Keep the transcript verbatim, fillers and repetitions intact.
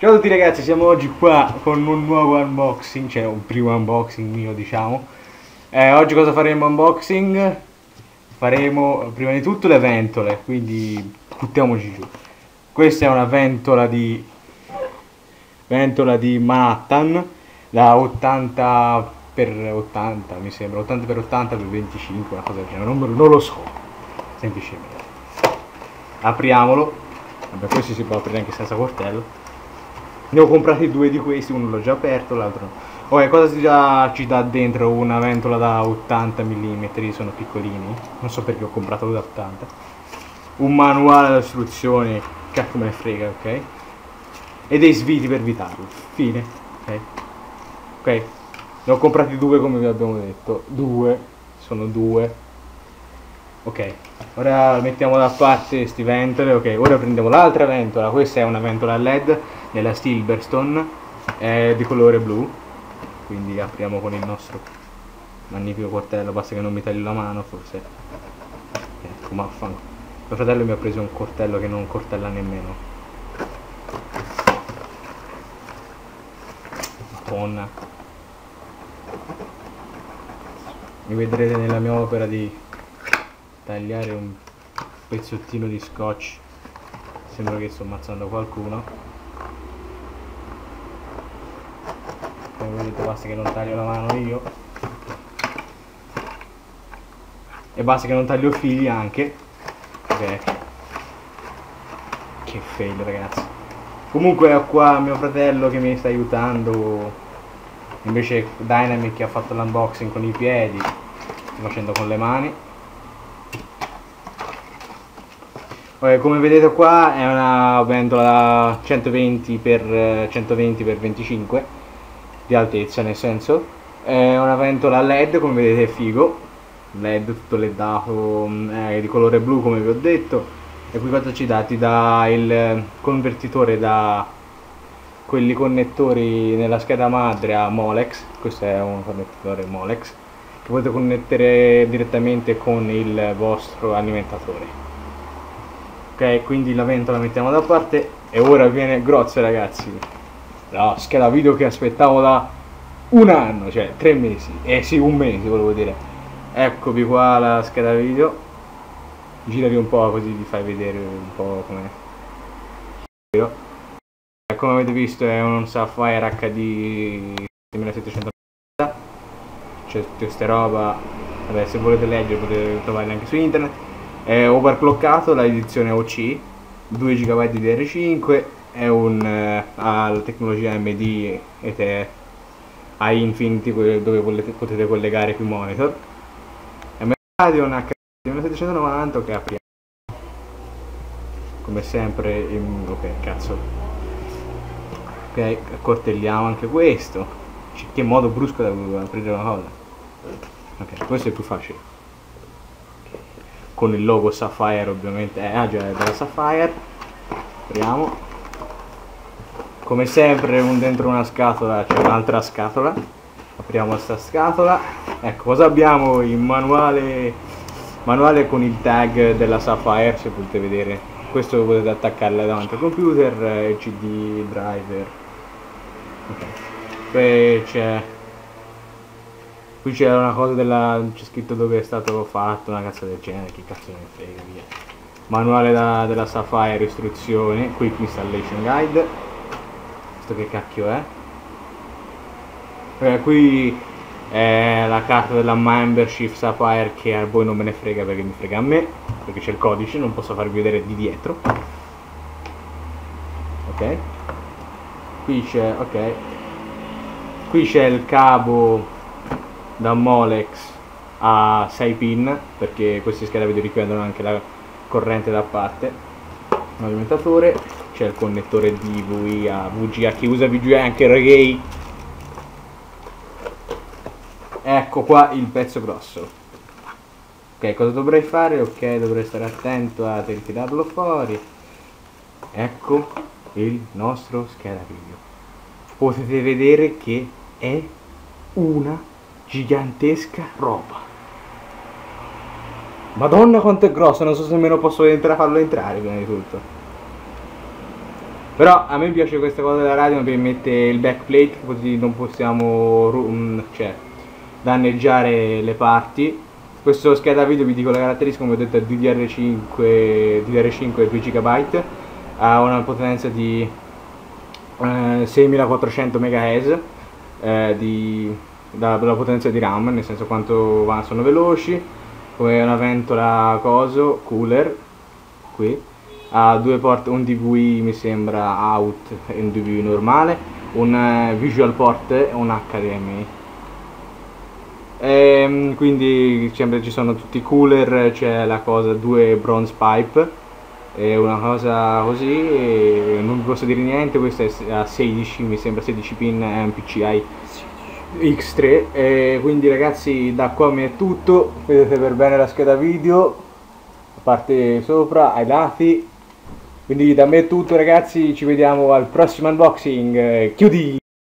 Ciao a tutti ragazzi, siamo oggi qua con un nuovo unboxing, cioè un primo unboxing mio diciamo. eh, Oggi cosa faremo unboxing? Faremo prima di tutto le ventole, quindi buttiamoci giù. Questa è una ventola di ventola di Manhattan da ottanta per ottanta, mi sembra ottanta per ottanta per venticinque, una cosa del genere, non, non lo so, semplicemente. Apriamolo. Vabbè, questo si può aprire anche senza coltello. Ne ho comprati due di questi, uno l'ho già aperto, l'altro no. Ok, cosa si già ci dà dentro una ventola da ottanta millimetri? Sono piccolini, non so perché ho comprato uno da ottanta. Un manuale delle istruzioni, cacchio me ne frega, ok? E dei sviti per evitarlo, fine, ok? Ok, ne ho comprati due come vi abbiamo detto, due, sono due. Ok, ora mettiamo da parte sti ventole, ok, ora prendiamo l'altra ventola, questa è una ventola led della Silverstone, è di colore blu, quindi apriamo con il nostro magnifico coltello, basta che non mi tagli la mano forse, ecco, vaffanculo. Mio fratello mi ha preso un coltello che non coltella nemmeno, madonna, mi vedrete nella mia opera di tagliare un pezzottino di scotch, sembra che sto ammazzando qualcuno. Come vedete, basta che non taglio la mano io e basta che non taglio figli anche, ok, che fail ragazzi. Comunque ho qua mio fratello che mi sta aiutando, invece Dynamic che ha fatto l'unboxing con i piedi, sto facendo con le mani. Ok, come vedete qua è una ventola centoventi per centoventi per venticinque di altezza, nel senso è una ventola led, come vedete è figo, led tutto ledato, è di colore blu come vi ho detto. E qui cosa ci dà? Ti dà il convertitore da quelli connettori nella scheda madre a molex, questo è un connettore molex che potete connettere direttamente con il vostro alimentatore, ok? Quindi la ventola la mettiamo da parte e ora viene grosso ragazzi, la scheda video che aspettavo da un anno, cioè tre mesi, eh sì, un mese volevo dire. Eccovi qua la scheda video, girami un po' così vi fai vedere un po' com'è. Come avete visto è un Sapphire H D settecentonovanta, c'è tutta questa roba, vabbè, se volete leggere potete trovarla anche su internet. È overclockato, la edizione O C, due giga di D D R cinque, è un eh, ha la tecnologia A M D ed è a Infinity, dove volete, potete collegare più monitor. È un H D settecentonovanta che apriamo come sempre in, ok cazzo ok accortelliamo anche questo, che modo brusco da aprire una cosa, ok, questo è più facile con il logo Sapphire ovviamente, eh, ah già è della Sapphire. Apriamo come sempre un dentro una scatola, c'è cioè un'altra scatola, apriamo questa scatola, ecco cosa abbiamo, il manuale manuale con il tag della Sapphire, se potete vedere, questo potete attaccarla davanti al computer, il C D driver, okay. Poi c'è qui c'è una cosa della, c'è scritto dove è stato fatto, una cazzo del genere, che cazzo ne frega, via. Manuale da, della Sapphire, istruzione, quick installation guide, che cacchio è, eh, qui è la carta della membership Sapphire che a voi non me ne frega perché mi frega a me, perché c'è il codice, non posso farvi vedere di dietro, ok, qui c'è, ok, qui c'è il cavo da molex a sei pin, perché queste schede video richiedono anche la corrente da parte, un alimentatore, c'è il connettore D V I, V G A, chi usa V G A anche reggae. Ecco qua il pezzo grosso, ok, cosa dovrei fare? Ok, dovrei stare attento a tirarlo fuori, ecco il nostro scheda video, potete vedere che è una gigantesca roba, madonna quanto è grosso, non so se me lo posso entra farlo entrare prima di tutto. Però a me piace questa cosa della radio perché mette il backplate, così non possiamo cioè, danneggiare le parti. Questo scheda video, vi dico la caratteristica, come ho detto, è D D R cinque, D D R cinque due giga, ha una potenza di eh, seimilaquattrocento megahertz eh, di, da, della potenza di RAM, nel senso quanto va, sono veloci, come una ventola coso, cooler, qui, ha due port, un D V I mi sembra out e un D V I normale, un visual port e un H D M I. E quindi sempre ci sono tutti i cooler, c'è la cosa, due bronze pipe e una cosa così, e non vi posso dire niente. Questo è a sedici, mi sembra sedici pin, è un P C I X tre. E quindi ragazzi, da qua mi è tutto. Vedete per bene la scheda video, a parte sopra, ai lati. Quindi da me è tutto ragazzi, ci vediamo al prossimo unboxing. Chiudi!